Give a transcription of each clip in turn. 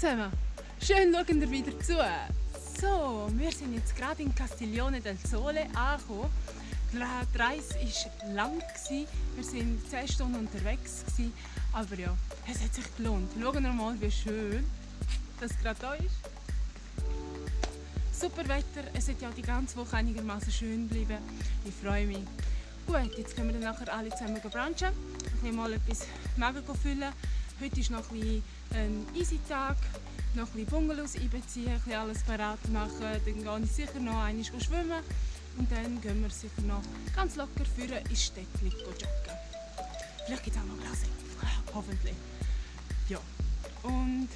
zusammen, schön schauen ihr wieder zu. So, wir sind jetzt gerade in Castiglione del Sole angekommen. Die Reise war lang, wir waren 10 Stunden unterwegs, aber ja, es hat sich gelohnt. Schauen wir mal, wie schön das gerade da ist. Super Wetter, es hat ja die ganze Woche einigermaßen schön bleiben. Ich freue mich. Gut, jetzt können wir dann nachher alle zusammen brunchen. Ich will mal etwas Magen füllen. Heute ist noch ein easy Tag. Noch ein bisschen Bungalows einbeziehen, alles parat machen, dann gehe ich sicher noch einmal schwimmen und dann gehen wir sicher noch ganz locker führen ins Städtchen joggen. Vielleicht gibt es auch noch Gläser, hoffentlich. Ja. Und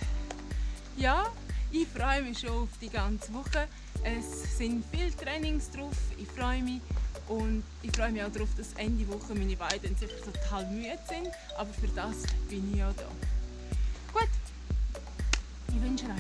ja, ich freue mich schon auf die ganze Woche. Es sind viele Trainings drauf, ich freue mich. Und ich freue mich auch darauf, dass Ende Woche meine beiden sicher total müde sind, aber für das bin ich ja da. Gut. Ich wünsche euch.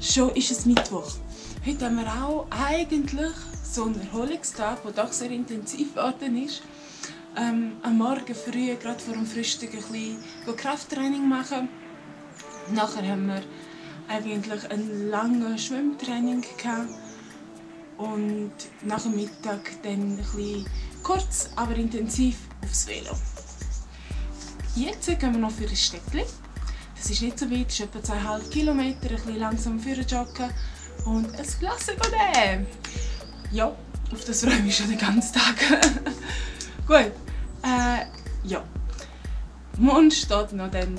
Schon ist es Mittwoch. Heute haben wir auch eigentlich so einen Erholungstag, der doch sehr intensiv geworden ist. Am Morgen früh, gerade vor dem Frühstück, ein bisschen Krafttraining machen. Nachher haben wir eigentlich ein langes Schwimmtraining gehabt. Und nach dem Mittag dann ein bisschen kurz, aber intensiv aufs Velo. Jetzt gehen wir noch für ein Städtchen. Es ist nicht so weit, es ist etwa 2,5 Kilometer, ein bisschen langsam joggen und ein Glas nehmen. Ja, auf das freue ich mich schon den ganzen Tag. Gut, ja. Morgen steht noch dann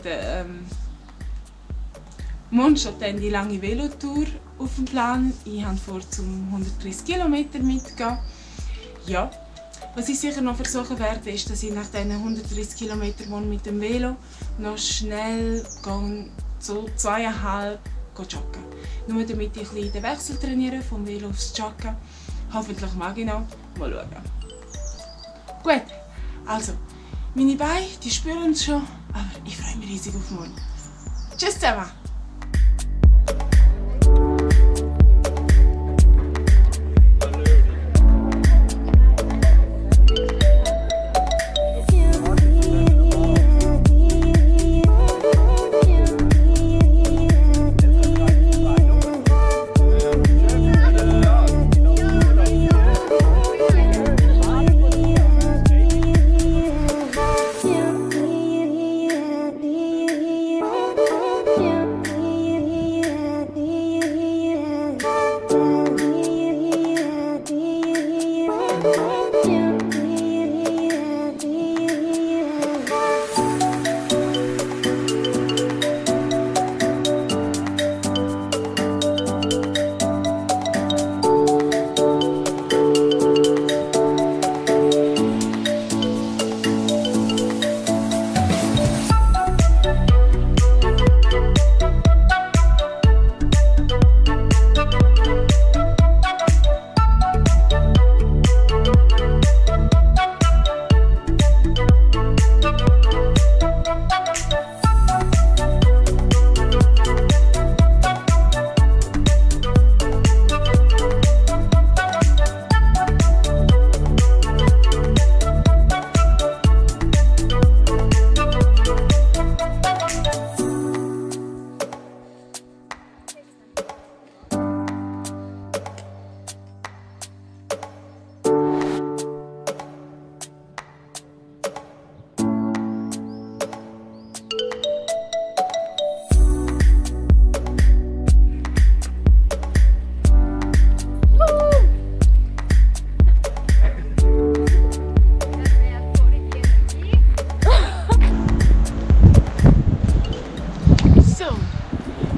die lange Velotour auf dem Plan. Ich habe vor, zum 130 Kilometer mitzugehen. Ja. Was ich sicher noch versuchen werde, ist, dass ich nach diesen 130 Kilometern mit dem Velo noch schnell so 2,5 joggen. Nur damit ich den Wechsel trainiere, vom Velo aufs Joggen. Hoffentlich mag ich noch. Mal schauen. Gut, also, meine Beine, die spüren es schon, aber ich freue mich riesig auf morgen. Tschüss zusammen! Yeah.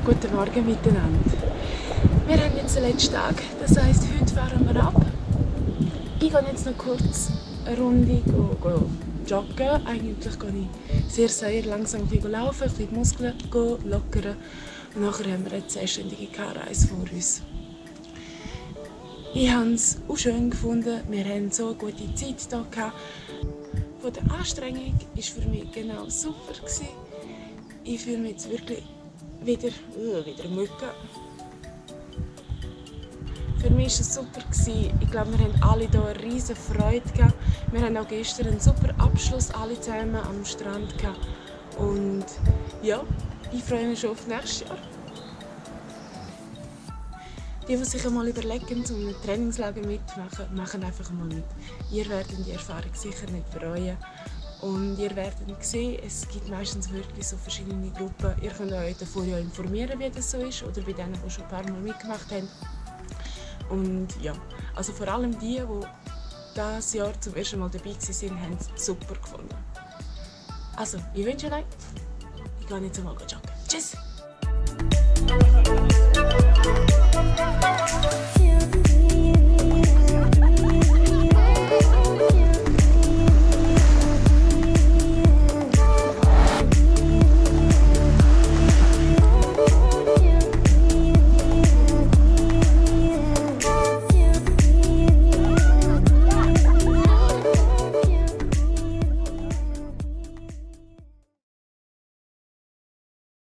guten Morgen miteinander. Wir haben jetzt den letzten Tag, das heisst, heute fahren wir ab. Ich gehe jetzt noch kurz eine Runde joggen. Eigentlich gehe ich sehr langsam laufen, ein bisschen Muskeln lockern. Und nachher haben wir eine 10-stündige Car-Reise vor uns. Ich habe es auch schön gefunden. Wir haben so eine gute Zeit hier gehabt. Von der Anstrengung war für mich genau super. Ich fühle mich jetzt wirklich wieder müde. Für mich war es super. Ich glaube, wir hatten alle hier eine riesige Freude gehabt. Wir hatten auch gestern einen super Abschluss, alle zusammen am Strand gehabt. Und ja, ich freue mich schon auf nächstes Jahr. Die, die sich einmal überlegen, um ein Trainingslager mitzumachen, machen einfach mal mit. Ihr werdet die Erfahrung sicher nicht bereuen. Und ihr werdet sehen, es gibt meistens wirklich so verschiedene Gruppen. Ihr könnt euch davor ja informieren, wie das so ist, oder bei denen, die schon ein paar Mal mitgemacht haben. Und ja, also vor allem die, die dieses Jahr zum ersten Mal dabei waren, haben es super gefunden. Also, ich wünsche euch, ich gehe jetzt einmal joggen. Tschüss!